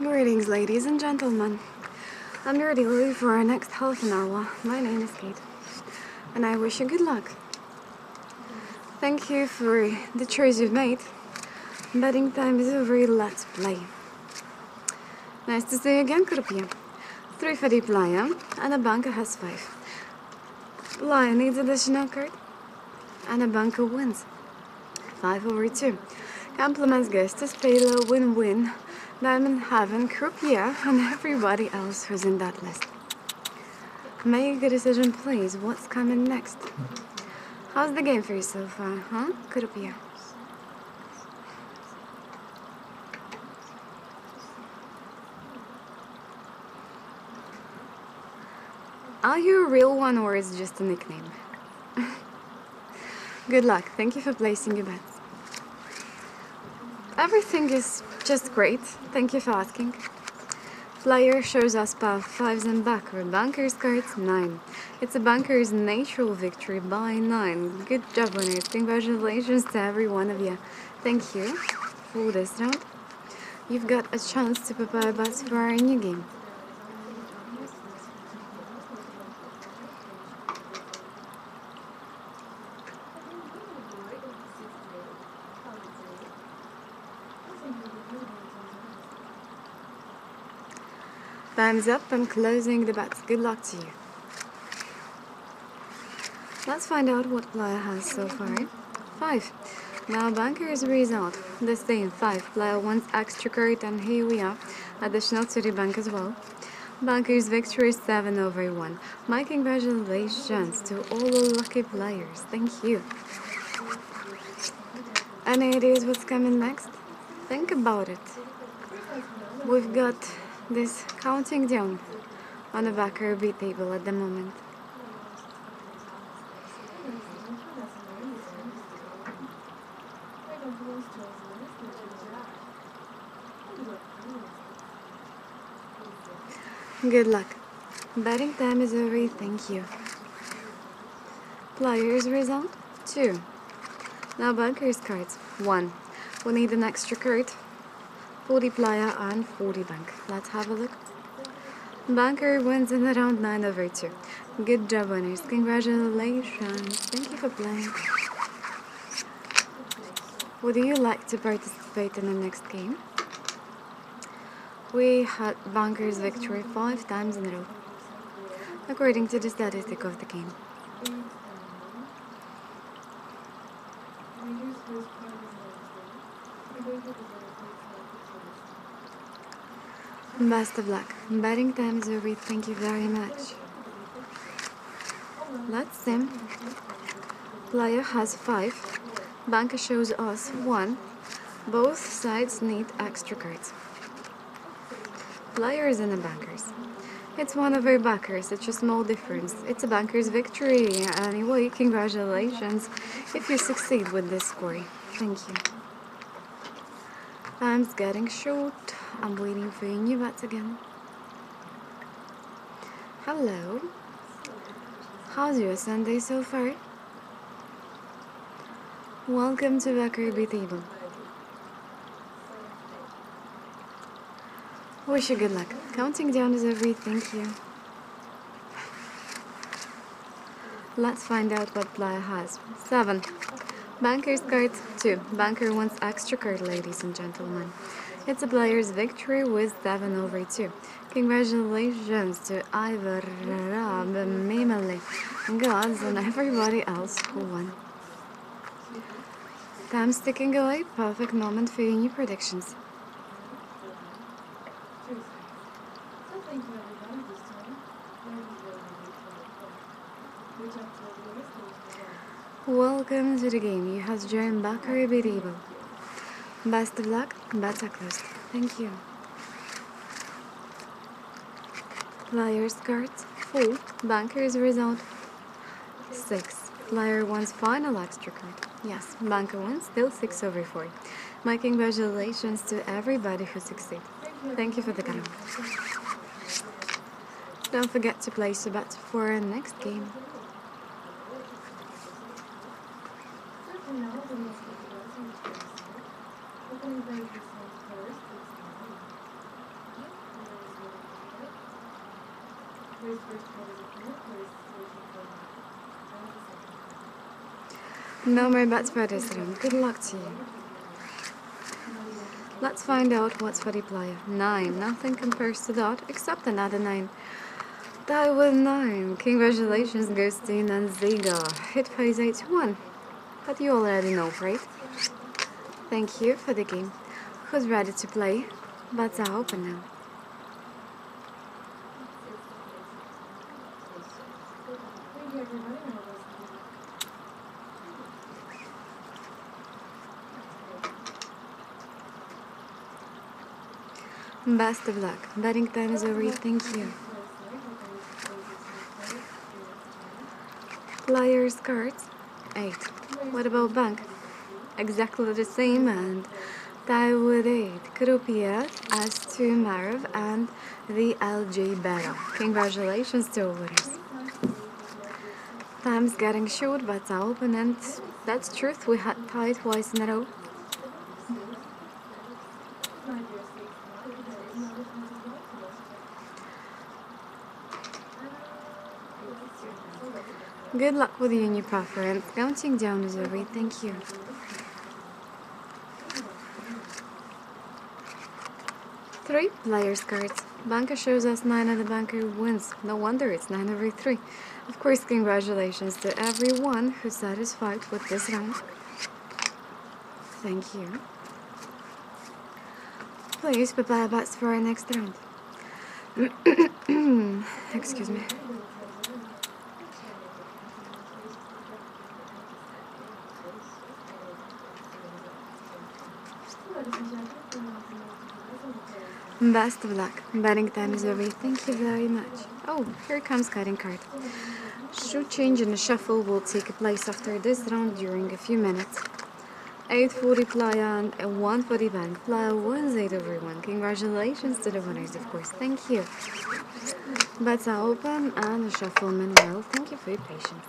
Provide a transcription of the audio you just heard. Greetings, ladies and gentlemen. I'm your delivery for our next half an hour. My name is Kate, and I wish you good luck. Thank you for the choice you've made. Betting time is over, let's play. Nice to see you again, Croupier. 3 for deep lion, and a banker has 5. Lion needs additional card, and a banker wins. 5/2. Compliments goes to Spade, win-win. Diamond Heaven, Croupier, and everybody else who's in that list. Make a decision, please. What's coming next? How's the game for you so far, huh, Croupier? Are you a real one or is it just a nickname? Good luck. Thank you for placing your bets. Everything is just great, thank you for asking. Flyer shows us path 5s and backward. Banker's cards 9. It's a banker's natural victory by 9. Good job, winners. Congratulations to every one of you. Thank you for this round. You've got a chance to prepare us for our new game. Time's up, I'm closing the bets. Good luck to you. Let's find out what player has so far. 5. Now banker's result. The same 5. Player wants extra card and here we are at the Schnell City Bank as well. Banker's victory 7/1. My congratulations to all the lucky players. Thank you. Any ideas what's coming next? Think about it. We've got this counting down on a Baccarat beat table at the moment. Good luck. Betting time is over, thank you. Player's result 2. Now banker's cards 1. We need an extra card. 40 player and 40 bank. Let's have a look. Banker wins in the round 9/2. Good job, winners. Congratulations. Thank you for playing. Would you like to participate in the next game? We had banker's victory 5 times in a row, according to the statistic of the game. Best of luck. Betting time is over. Thank you very much. Let's see. Player has 5. Banker shows us 1. Both sides need extra cards. Player is in the bankers. It's one of our bankers. It's a small difference. It's a banker's victory. Anyway, congratulations if you succeed with this score. Thank you. Time's getting short. I'm waiting for your new bets again. Hello. How's your Sunday so far? Welcome to Baccarat Table. Wish you good luck. Counting down is over. Thank you. Let's find out what player has. 7. Banker's card 2. Banker wants extra card, ladies and gentlemen. It's a player's victory with 7/2. Congratulations to Ivor, Rob, Mimele, Gods, and everybody else who won. Time's ticking away. Perfect moment for your new predictions. Welcome to the game. You have joined Baccarat Table. Best of luck, bets are closed. Thank you. Player's cards 4. Banker's result 6. Player wants final extra card. Yes, banker wins, still 6/4. My congratulations to everybody who succeeded. Thank you for the game. Don't forget to place your bet for our next game. No, my bet's bad, Islam. Good luck to you. Let's find out what's for the player. 9. Nothing compares to that except another 9. That was 9. Congratulations, Ghostine and Ziga. It pays 8-1. But you already know, right? Thank you for the game. Who's ready to play? Bets are open now. Best of luck. Betting time is over. Thank you. Players cards. 8. What about bank? Exactly the same and tie with 8. Croupier as to Merv and the LJ Beto. Congratulations to all winners. Time's getting short, but it's open, and that's truth. We had tied twice in a row. Good luck with your new preference. Counting down is over. Thank you. Three players cards. Banker shows us 9 and the banker wins. No wonder it's 9/3. Of course, congratulations to everyone who's satisfied with this round. Thank you. Please prepare bets for our next round. Excuse me. Best of luck. Betting time is over. Thank you very much. Oh, here comes cutting card. Shoe change and a shuffle will take place after this round during a few minutes. 8 for the player and a 1 for the bank. Player wins 8/1. Congratulations to the winners, of course. Thank you. Bets are open and a shuffle manual. Thank you for your patience.